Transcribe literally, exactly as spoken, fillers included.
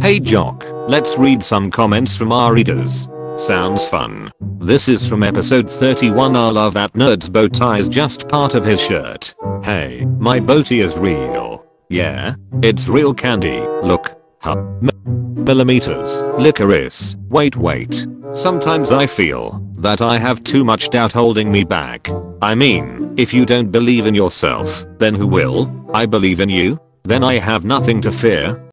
Hey Jock, let's read some comments from our readers. Sounds fun. This is from episode thirty-one. I love that nerd's bow tie is just part of his shirt. Hey, my bow tie is real. Yeah, it's real candy. Look. Huh. Millimeters. Licorice. Wait wait. Sometimes I feel that I have too much doubt holding me back. I mean, if you don't believe in yourself, then who will? I believe in you. Then I have nothing to fear.